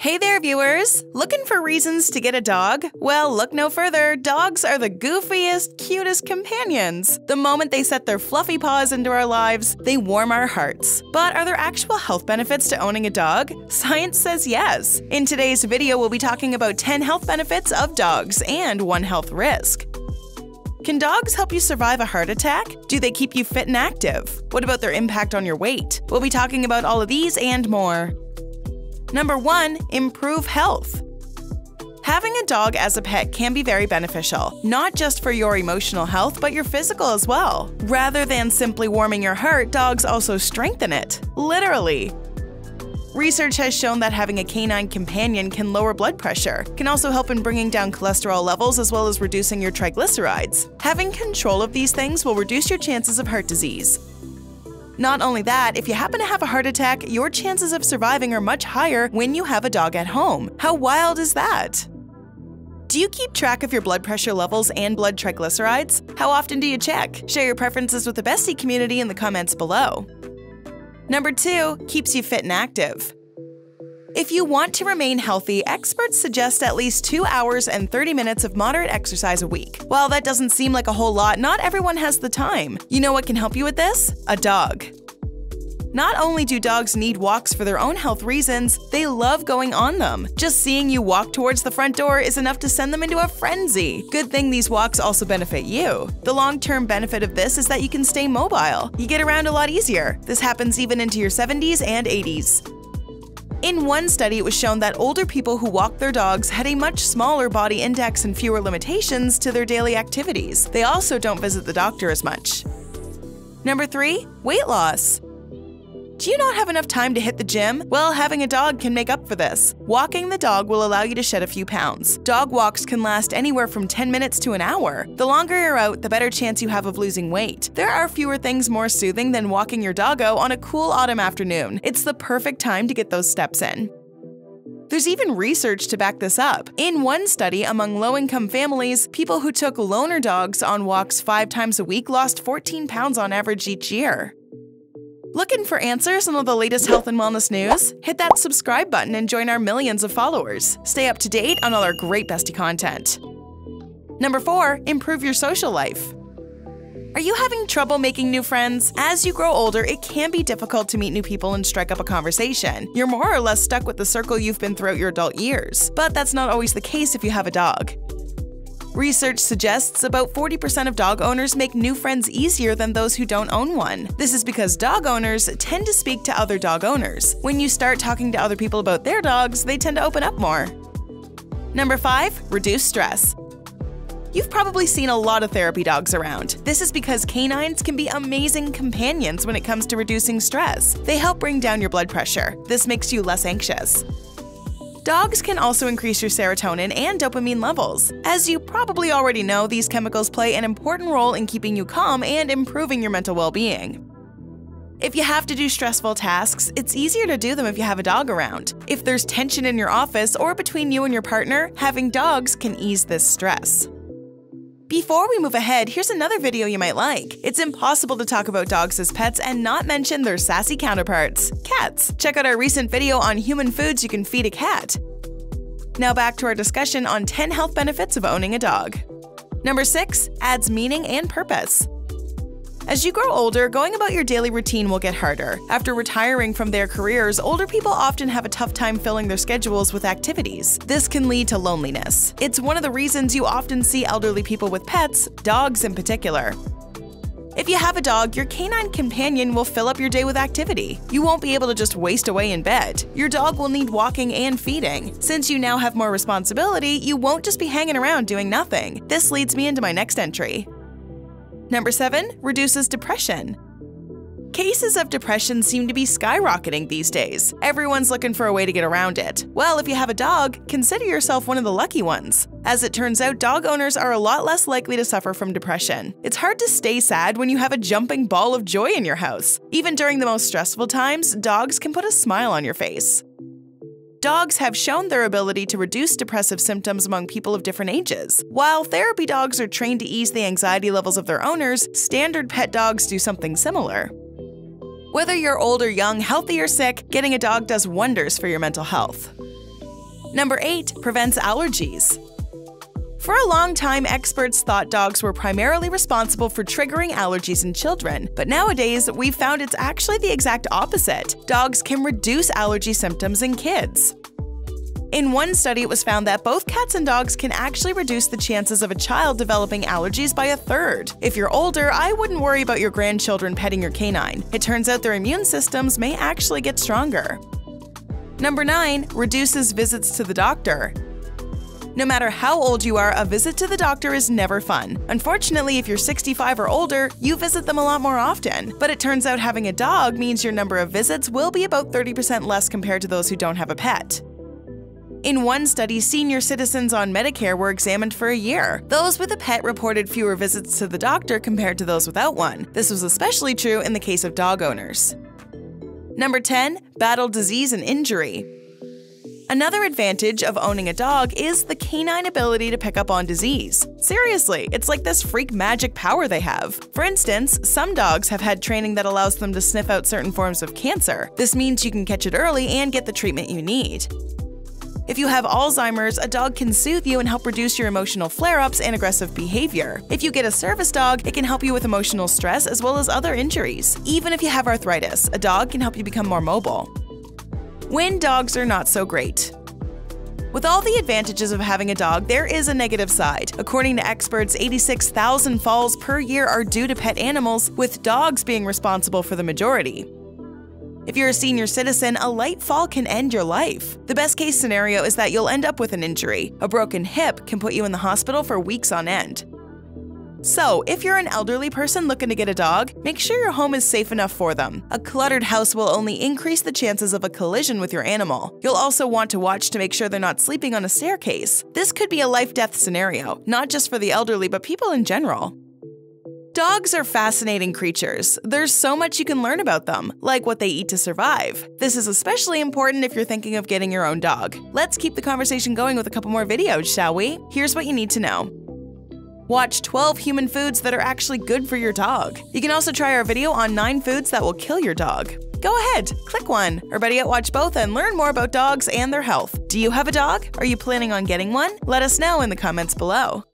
Hey there, viewers! Looking for reasons to get a dog? Well, look no further. Dogs are the goofiest, cutest companions. The moment they set their fluffy paws into our lives, they warm our hearts. But are there actual health benefits to owning a dog? Science says yes. In today's video, we'll be talking about 10 health benefits of dogs and one health risk. Can dogs help you survive a heart attack? Do they keep you fit and active? What about their impact on your weight? We'll be talking about all of these and more. Number 1. Improve health. Having a dog as a pet can be very beneficial, not just for your emotional health, but your physical as well. Rather than simply warming your heart, dogs also strengthen it. Literally. Research has shown that having a canine companion can lower blood pressure, can also help in bringing down cholesterol levels as well as reducing your triglycerides. Having control of these things will reduce your chances of heart disease. Not only that, if you happen to have a heart attack, your chances of surviving are much higher when you have a dog at home. How wild is that? Do you keep track of your blood pressure levels and blood triglycerides? How often do you check? Share your preferences with the Bestie community in the comments below. Number 2. Keeps you fit and active. If you want to remain healthy, experts suggest at least 2 hours and 30 minutes of moderate exercise a week. While that doesn't seem like a whole lot, not everyone has the time. You know what can help you with this? A dog. Not only do dogs need walks for their own health reasons, they love going on them. Just seeing you walk towards the front door is enough to send them into a frenzy. Good thing these walks also benefit you. The long-term benefit of this is that you can stay mobile. You get around a lot easier. This happens even into your 70s and 80s. In one study, it was shown that older people who walked their dogs had a much smaller body index and fewer limitations to their daily activities. They also don't visit the doctor as much. Number 3. Weight loss. Do you not have enough time to hit the gym? Well, having a dog can make up for this. Walking the dog will allow you to shed a few pounds. Dog walks can last anywhere from 10 minutes to an hour. The longer you're out, the better chance you have of losing weight. There are fewer things more soothing than walking your doggo on a cool autumn afternoon. It's the perfect time to get those steps in. There's even research to back this up. In one study among low-income families, people who took loaner dogs on walks 5 times a week lost 14 pounds on average each year. Looking for answers on all the latest health and wellness news? Hit that subscribe button and join our millions of followers. Stay up to date on all our great Bestie content. Number 4. Improve your social life. Are you having trouble making new friends? As you grow older, it can be difficult to meet new people and strike up a conversation. You're more or less stuck with the circle you've been throughout your adult years. But that's not always the case if you have a dog. Research suggests about 40% of dog owners make new friends easier than those who don't own one. This is because dog owners tend to speak to other dog owners. When you start talking to other people about their dogs, they tend to open up more. Number 5. Reduce stress. You've probably seen a lot of therapy dogs around. This is because canines can be amazing companions when it comes to reducing stress. They help bring down your blood pressure. This makes you less anxious. Dogs can also increase your serotonin and dopamine levels. As you probably already know, these chemicals play an important role in keeping you calm and improving your mental well-being. If you have to do stressful tasks, it's easier to do them if you have a dog around. If there's tension in your office or between you and your partner, having dogs can ease this stress. Before we move ahead, here's another video you might like. It's impossible to talk about dogs as pets and not mention their sassy counterparts, cats. Check out our recent video on human foods you can feed a cat. Now back to our discussion on 10 health benefits of owning a dog. Number 6. Adds meaning and purpose. As you grow older, going about your daily routine will get harder. After retiring from their careers, older people often have a tough time filling their schedules with activities. This can lead to loneliness. It's one of the reasons you often see elderly people with pets, dogs in particular. If you have a dog, your canine companion will fill up your day with activity. You won't be able to just waste away in bed. Your dog will need walking and feeding. Since you now have more responsibility, you won't just be hanging around doing nothing. This leads me into my next entry. Number 7. Reduces depression. Cases of depression seem to be skyrocketing these days. Everyone's looking for a way to get around it. Well, if you have a dog, consider yourself one of the lucky ones. As it turns out, dog owners are a lot less likely to suffer from depression. It's hard to stay sad when you have a jumping ball of joy in your house. Even during the most stressful times, dogs can put a smile on your face. Dogs have shown their ability to reduce depressive symptoms among people of different ages. While therapy dogs are trained to ease the anxiety levels of their owners, standard pet dogs do something similar. Whether you're old or young, healthy or sick, getting a dog does wonders for your mental health. Number 8. Prevents allergies. For a long time, experts thought dogs were primarily responsible for triggering allergies in children, but nowadays, we've found it's actually the exact opposite. Dogs can reduce allergy symptoms in kids. In one study, it was found that both cats and dogs can actually reduce the chances of a child developing allergies by 1/3. If you're older, I wouldn't worry about your grandchildren petting your canine. It turns out their immune systems may actually get stronger. Number 9. Reduces visits to the doctor. No matter how old you are, a visit to the doctor is never fun. Unfortunately, if you're 65 or older, you visit them a lot more often. But it turns out having a dog means your number of visits will be about 30% less compared to those who don't have a pet. In one study, senior citizens on Medicare were examined for a year. Those with a pet reported fewer visits to the doctor compared to those without one. This was especially true in the case of dog owners. Number 10. Battle disease and injury. Another advantage of owning a dog is the canine ability to pick up on disease. Seriously, it's like this freak magic power they have. For instance, some dogs have had training that allows them to sniff out certain forms of cancer. This means you can catch it early and get the treatment you need. If you have Alzheimer's, a dog can soothe you and help reduce your emotional flare-ups and aggressive behavior. If you get a service dog, it can help you with emotional stress as well as other injuries. Even if you have arthritis, a dog can help you become more mobile. When dogs are not so great. With all the advantages of having a dog, there is a negative side. According to experts, 86,000 falls per year are due to pet animals, with dogs being responsible for the majority. If you're a senior citizen, a light fall can end your life. The best-case scenario is that you'll end up with an injury. A broken hip can put you in the hospital for weeks on end. So, if you're an elderly person looking to get a dog, make sure your home is safe enough for them. A cluttered house will only increase the chances of a collision with your animal. You'll also want to watch to make sure they're not sleeping on a staircase. This could be a life-death scenario, not just for the elderly, but people in general. Dogs are fascinating creatures. There's so much you can learn about them, like what they eat to survive. This is especially important if you're thinking of getting your own dog. Let's keep the conversation going with a couple more videos, shall we? Here's what you need to know. Watch 12 human foods that are actually good for your dog. You can also try our video on 9 foods that will kill your dog. Go ahead, click one, or better yet, watch both and learn more about dogs and their health. Do you have a dog? Are you planning on getting one? Let us know in the comments below.